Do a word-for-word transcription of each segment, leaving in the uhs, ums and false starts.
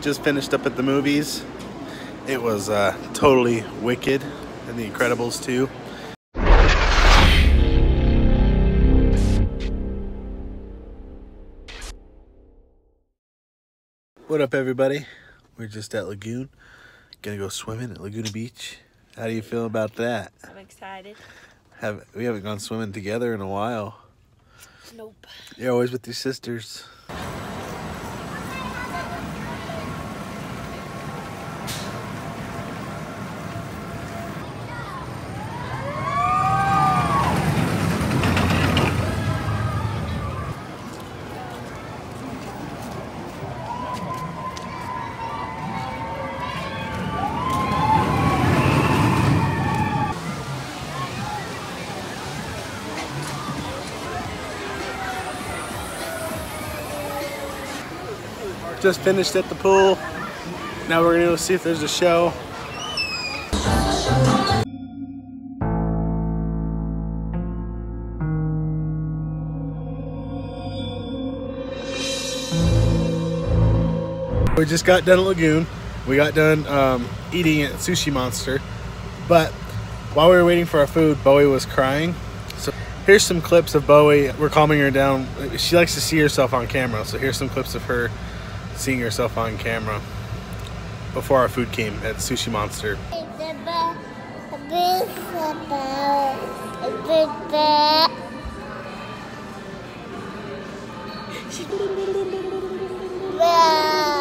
Just finished up at the movies. It was uh, totally wicked, and The Incredibles two. What up, everybody? We're just at Lagoon. Gonna go swimming at Lagoon A Beach. How do you feel about that? I'm excited. Have, we haven't gone swimming together in a while. Nope. You're always with your sisters. Just finished at the pool. Now we're gonna go see if there's a show. We just got done at Lagoon. We got done um, eating at Sushi Monster. But while we were waiting for our food, Bowie was crying. So here's some clips of Bowie. We're calming her down. She likes to see herself on camera. So here's some clips of her seeing yourself on camera before our food came at Sushi Monster. It's about, it's about, it's about. Ow!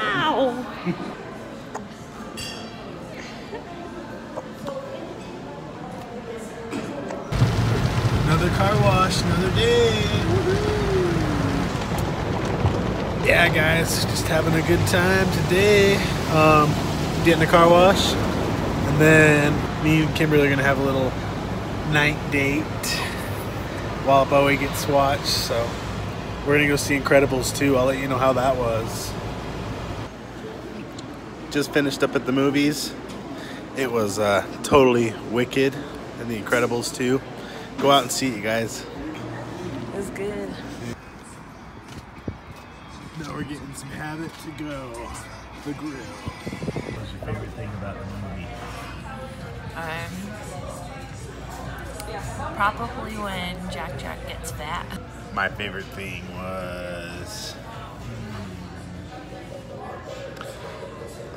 Ow! Another car wash, another day. Yeah, guys, just having a good time today. Um, getting a car wash, and then me and Kimberly are gonna have a little night date while Bowie gets watched. So we're gonna go see Incredibles two. I'll let you know how that was. Just finished up at the movies. It was uh, totally wicked, and The Incredibles two. Go out and see it, you guys. It was good. Now we're getting some habit to go. The grill. What was your favorite thing about the movie? Um, probably when Jack-Jack gets fat. My favorite thing was...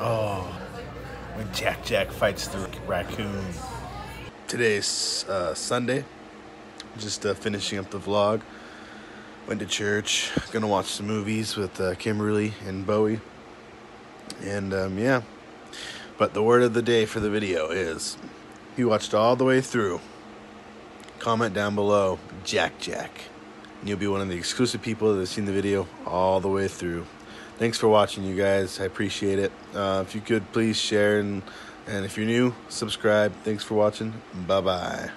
Oh, when Jack-Jack fights the raccoon. Today's uh, Sunday. Just uh, finishing up the vlog. Went to church, gonna watch some movies with uh, Kimberly and Bowie. And um, yeah, but the word of the day for the video is, if you watched all the way through, comment down below, Jack-Jack. And you'll be one of the exclusive people that have seen the video all the way through. Thanks for watching, you guys. I appreciate it. Uh, if you could, please share. And, and if you're new, subscribe. Thanks for watching. Bye-bye.